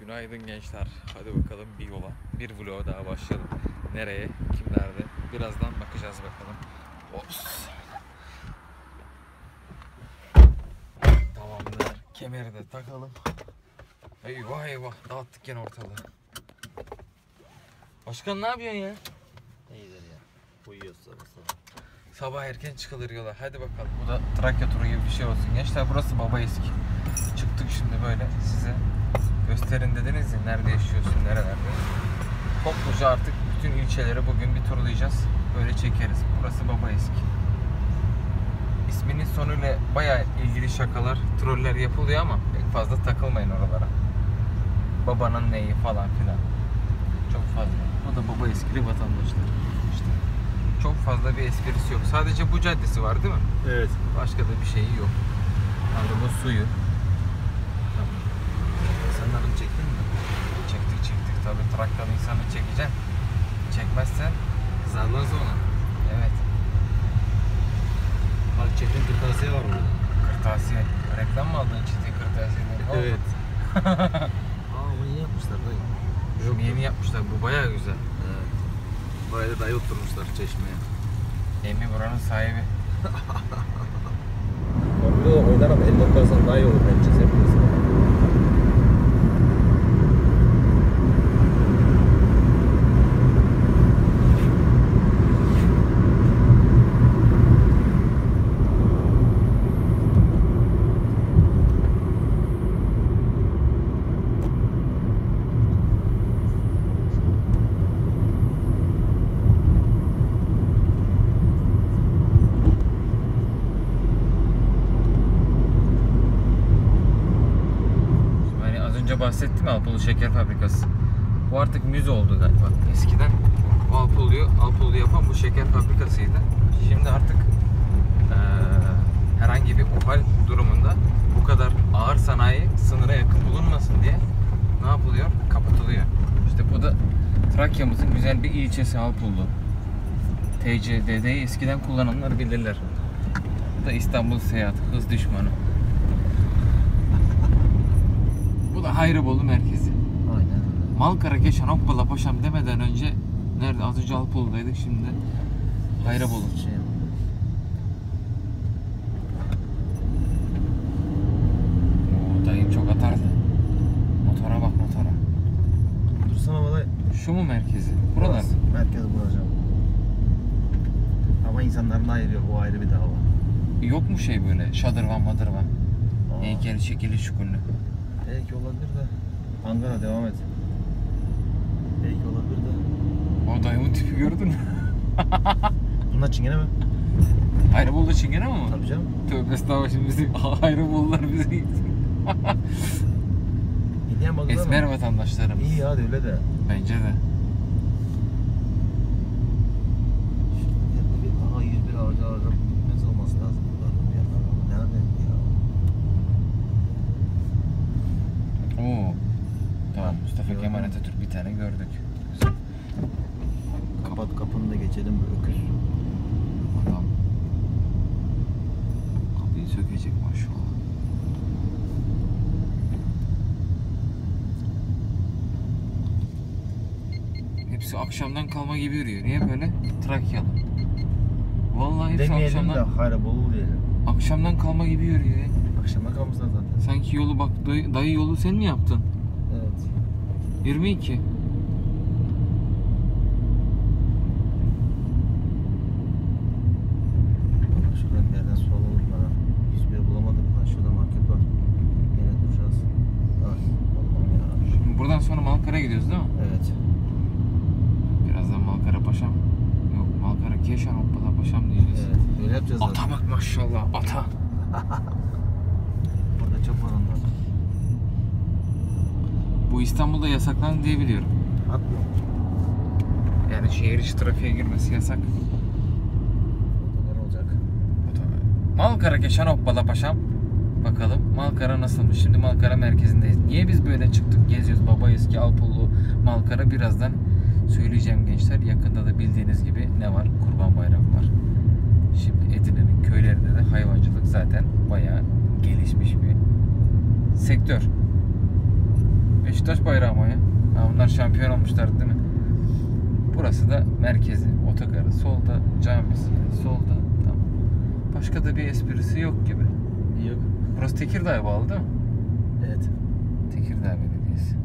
Günaydın gençler. Hadi bakalım bir yola. Bir vlog daha başlayalım. Nereye? Kim nerede? Birazdan bakacağız bakalım. Ops. Tamamdır. Kemeri de takalım. Eyvah eyvah. Dağıttık gene ortalığı. Başkan ne yapıyorsun ya? İyidir ya. Uyuyoruz sabah sabah. Sabah erken çıkılır yola. Hadi bakalım. Bu da Trakya turu gibi bir şey olsun. Gençler burası Babaeski. Çıktık şimdi böyle size. Gösterin dediniz ya, nerede yaşıyorsun, nerelerde. Topluca artık bütün ilçeleri bugün bir turlayacağız. Böyle çekeriz. Burası Babaeski. İsminin sonuyla bayağı ilgili şakalar, troller yapılıyor ama pek fazla takılmayın oralara. Babanın neyi falan filan. Çok fazla. O da Babaeski'li vatandaşlar. İşte çok fazla bir esprisi yok. Sadece bu caddesi var değil mi? Evet. Başka da bir şeyi yok. Yani bu suyu. İnsanları çektin mi? Çektik tabi. Trakya'nın insanı çekeceksin. Çekmezsen kızarlarız ona. Evet. Bak çetin kırtasiye var orada. Kırtasiye. Reklam mı aldın çetin kırtasiyeden? Evet. Aa bunu yeni yapmışlar dayı. Şunu yeni yapmışlar. Bu bayağı güzel. Evet. Bayağı da dayı oturmuşlar çeşmeye. Emi buranın sahibi. Korkuyor da oynar ama elini otursan daha iyi olur bence hepimiz. Bahsetti mi Alpullu şeker fabrikası? Bu artık müze oldu galiba. Eskiden o Alpullu yapan bu şeker fabrikasıydı. Şimdi artık herhangi bir OHAL durumunda bu kadar ağır sanayi sınıra yakın bulunmasın diye ne yapılıyor? Kapatılıyor. İşte bu da Trakya'mızın güzel bir ilçesi Alpullu. TCDD'yi eskiden kullananlar bilirler. Bu da İstanbul seyahat hız düşmanı. Ayrıboğulları merkezi. Aynen. Malkara, Keşan, HOPPALA, PAŞAM demeden önce nerede? Az önce Alpullu'daydık, şimdi Hayrabolu. Oo, dayım çok atardı. Motora bak motora. Dursana baba dayı. Şu mu merkezi? Buralar mı? Merkezi buracağım. Ama insanların ayırıyor, bu ayrı bir dava. Yok mu şey böyle şadırvan madırvan? Heykeli şekili şukunlu. Belki olabilir de. Angara devam et. Belki olabilir de. O dayımın tipi gördün mü? Bunlar çingene mi? Ayrıboğulları çingene mi? Tabii canım. Tövbe estağfurullah, şimdi bizi Ayrıboğulları bizi gitsin. Esmer vatandaşlarımız. İyi ya öyle de. Bence de. Şimdi bir daha 101 ağacı ne zaman olması lazım? Oo. Tamam, Mustafa Kemal Atatürk bir tane gördük. Güzel. Kapat kapını da geçelim öküz. Adam kapıyı sökecek maşallah. Hepsi akşamdan kalma gibi yürüyor. Niye böyle? Trakyalı. Vallahi hepsi demeyelim akşamdan. De, Hayrabolu diyelim. Akşamdan kalma gibi yürüyor. Akşama kalmışlar zaten. Sanki yolu bak dayı yolu sen mi yaptın? Evet. 22. Şuradan bir yerden sola olur bana. Hiçbiri bulamadım ben. Şurada market var. Yine duracağız. Ay, vallahi ya. Şimdi buradan sonra Malkara'ya gidiyoruz değil mi? Evet. Birazdan Malkara Paşam. Yok Malkara Keşan Hoppala Paşam diyeceğiz. Evet. Öyle yapacağız zaten. Ata bak maşallah. Ata. Bu İstanbul'da yasaklandı diye biliyorum. Atmıyor. Yani şehir içi trafiğe girmesi yasak. Otogar olacak. Otogar. Malkara Keşan Hoppala Paşam. Bakalım Malkara nasılmış? Şimdi Malkara merkezindeyiz. Niye biz böyle çıktık geziyoruz? Babaeski, Alpullu, Malkara birazdan söyleyeceğim gençler. Yakında da bildiğiniz gibi ne var? Kurban Bayramı var. Şimdi Edirne'nin köylerinde de hayvancılık zaten bayağı gelişmiş bir sektör. Eşiktaş bayrağı ama ya. Ha, bunlar şampiyon olmuşlar değil mi? Burası da merkezi. Otogarı solda, camisi solda. Tamam. Başka da bir esprisi yok gibi. Yok. Burası Tekirdağ'a bağlı değil mi? Evet. Tekirdağ Belediyesi.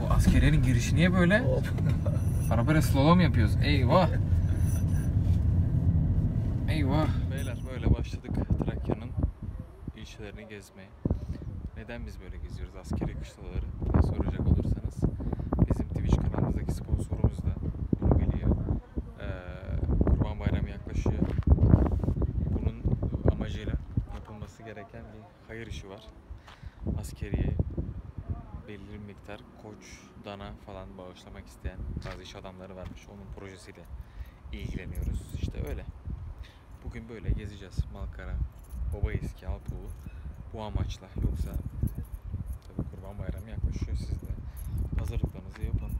Bu askerlerin girişi niye böyle? Arabayla slalom yapıyoruz. Eyvah! Eyvah! Beyler böyle başladık Trakya'nın ilçelerini gezmeye. Neden biz böyle geziyoruz askeri kışlaları diye soracak olursanız, bizim Twitch kanalımızdaki sponsorumuz da bunu biliyor. Kurban Bayramı yaklaşıyor. Bunun amacıyla yapılması gereken bir hayır işi var. Askeriye belli bir miktar koç, dana falan bağışlamak isteyen bazı iş adamları varmış. Onun projesiyle ilgileniyoruz. İşte öyle. Bugün böyle gezeceğiz. Malkara, Babaeski, Alpullu. Bu amaçla. Yoksa tabii Kurban Bayramı yaklaşıyor. Siz de hazırlıklarınızı yapın.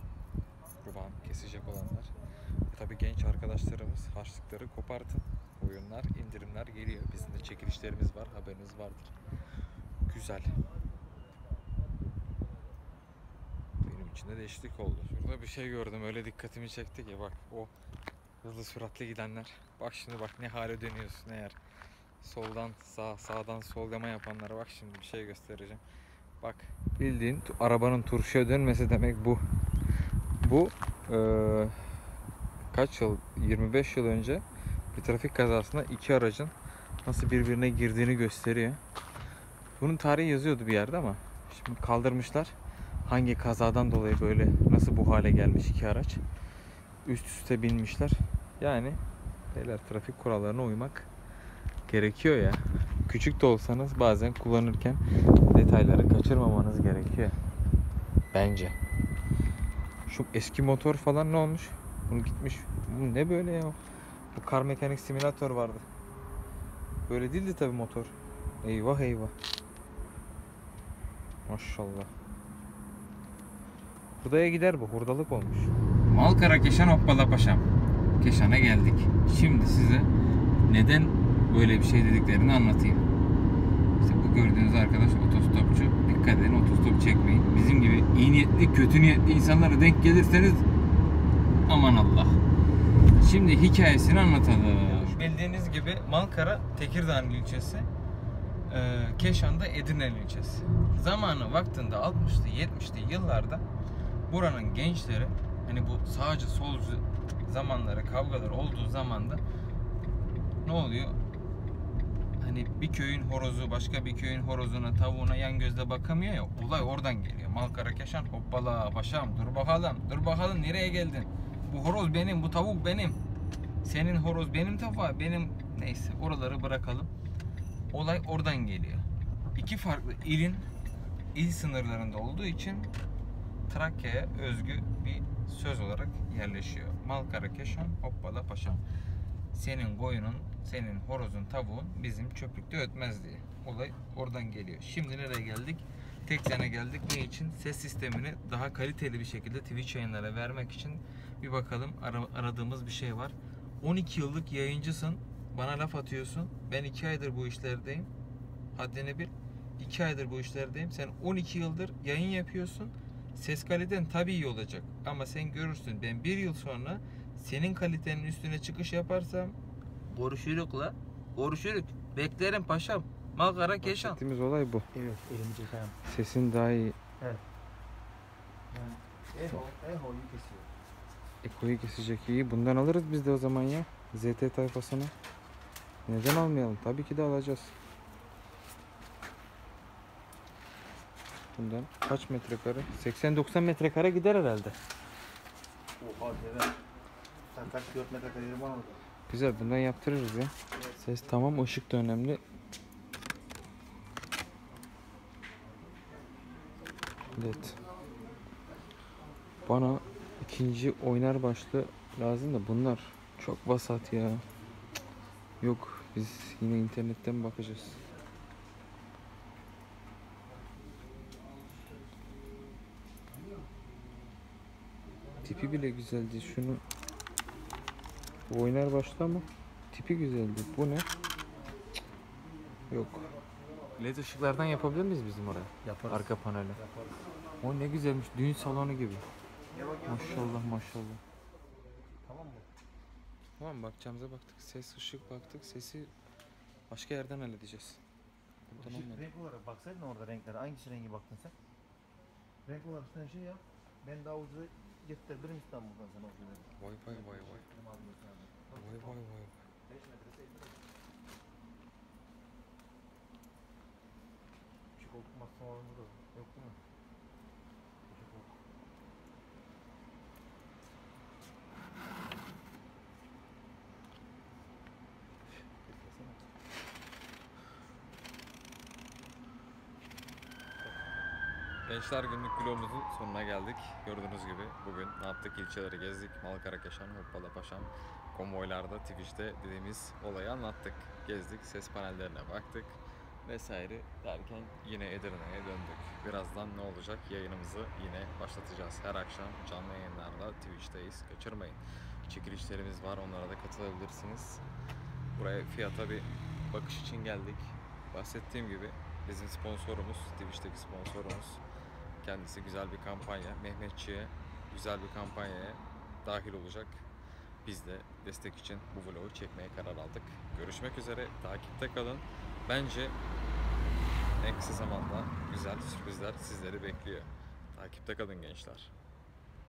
Kurban kesecek olanlar. Tabii genç arkadaşlarımız harçlıkları kopartın. Oyunlar, indirimler geliyor. Bizim de çekilişlerimiz var. Haberiniz vardır. Güzel. Benim için de değişiklik oldu. Şurada bir şey gördüm. Öyle dikkatimi çekti ki bak o hızlı süratli gidenler. Bak şimdi bak ne hale dönüyorsun eğer. Soldan sağ, sağdan sol yama yapanlara bak şimdi bir şey göstereceğim. Bak bildiğin arabanın turşuya dönmesi demek bu. Bu kaç yıl, 25 yıl önce bir trafik kazasında iki aracın nasıl birbirine girdiğini gösteriyor. Bunun tarihi yazıyordu bir yerde ama şimdi kaldırmışlar. Hangi kazadan dolayı böyle nasıl bu hale gelmiş iki araç. Üst üste binmişler. Yani beyler trafik kurallarına uymak gerekiyor ya. Küçük de olsanız bazen kullanırken detayları kaçırmamanız gerekiyor. Bence. Şu eski motor falan ne olmuş? Bunu gitmiş. Bu ne böyle ya? Bu kar mekanik simülatör vardı. Böyle değildi tabii motor. Eyvah eyvah. Maşallah. Hurdaya gider bu. Hurdalık olmuş. Malkara, Keşan, Hoppala, PAŞAM. Keşan'a geldik. Şimdi size neden böyle bir şey dediklerini anlatayım. İşte bu gördüğünüz arkadaş otostopçu. Dikkat edin, otostop çekmeyin. Bizim gibi iyi niyetli, kötü niyetli insanlara denk gelirseniz aman Allah. Şimdi hikayesini anlatalım. Bildiğiniz gibi Malkara Tekirdağ'ın ilçesi, Keşan'da Edirne'nin ilçesi. Zamanı vaktinde 60'lı 70'li yıllarda buranın gençleri hani bu sağcı solcu zamanları, kavgalar olduğu zamanda ne oluyor? Hani bir köyün horozu başka bir köyün horozuna, tavuğuna yan gözle bakamıyor ya, olay oradan geliyor. Malkara, Keşan, hoppala, paşam, dur bakalım nereye geldin? Bu horoz benim, bu tavuk benim. Senin horoz benim tavuğa, benim neyse oraları bırakalım. Olay oradan geliyor. İki farklı il sınırlarında olduğu için Trakya'ya özgü bir söz olarak yerleşiyor. Malkara, Keşan, hoppala, paşam. Senin koyunun, senin horozun, tavuğun bizim çöplükte ötmez diye. Olay oradan geliyor. Şimdi nereye geldik? Tekirdağ'a geldik. Ne için? Ses sistemini daha kaliteli bir şekilde Twitch yayınlara vermek için. Bir bakalım aradığımız bir şey var. 12 yıllık yayıncısın. Bana laf atıyorsun. Ben 2 aydır bu işlerdeyim. Haddini bil. 2 aydır bu işlerdeyim. Sen 12 yıldır yayın yapıyorsun. Ses kaliten tabii iyi olacak. Ama sen görürsün. Ben 1 yıl sonra senin kalitenin üstüne çıkış yaparsam görüşürük la. Görüşürük. Beklerim paşam. Malkara, Keşan. Bahsettiğimiz olay bu. Evet. Elimi çekeyim. Sesin daha iyi. Evet. Yani, Eko'yu kesiyor. Eko'yu kesecek iyi. Bundan alırız biz de o zaman ya. ZT tayfasını. Neden almayalım? Tabii ki de alacağız. Bundan kaç metrekare? 80-90 metrekare gider herhalde. Oha evet. Kaç 4 metrekare yerim var orada. Güzel, bundan yaptırırız ya. Evet. Ses tamam, ışık da önemli. Evet. Bana ikinci oynar başlı lazım da bunlar çok vasat ya. Yok, biz yine internetten bakacağız. Tipi bile güzeldi şunu. Bu oynar başlı ama tipi güzeldi. Bu ne? Yok. LED ışıklardan yapabilir miyiz bizim oraya? Yaparız. Arka paneli. Yaparız. O ne güzelmiş, düğün salonu gibi. Maşallah maşallah. Tamam mı? Tamam, bakacağımıza baktık. Ses, ışık baktık. Sesi başka yerden halledeceğiz. Tamam mı? Renk olarak baksaydın orada renklere. Hangisi rengi baktın sen? Renk olarak sen şey yap. Ben daha ucuza getirdim İstanbul'dan sana ucuza. Vay vay vay vay. Vay vay vay vay. 5 metresi 50 metre. Küçük koltuk masası var mı? Yok değil mi? Küçük koltuk. Gençler, günlük vlogumuzun sonuna geldik. Gördüğünüz gibi bugün ne yaptık? İlçeleri gezdik. Malkara, Keşan, Hoppala, PAŞAM konvoylarda, Twitch'te dediğimiz olayı anlattık. Gezdik, ses panellerine baktık vesaire derken yine Edirne'ye döndük. Birazdan ne olacak? Yayınımızı yine başlatacağız. Her akşam canlı yayınlarla Twitch'teyiz. Kaçırmayın. Çekilişlerimiz var. Onlara da katılabilirsiniz. Buraya fiyata bir bakış için geldik. Bahsettiğim gibi bizim sponsorumuz, Twitch'teki sponsorumuz. Kendisi güzel bir kampanya, Mehmetçi'ye güzel bir kampanyaya dahil olacak. Biz de destek için bu vlogu çekmeye karar aldık. Görüşmek üzere, takipte kalın. Bence en kısa zamanda güzel sürprizler sizleri bekliyor. Takipte kalın gençler.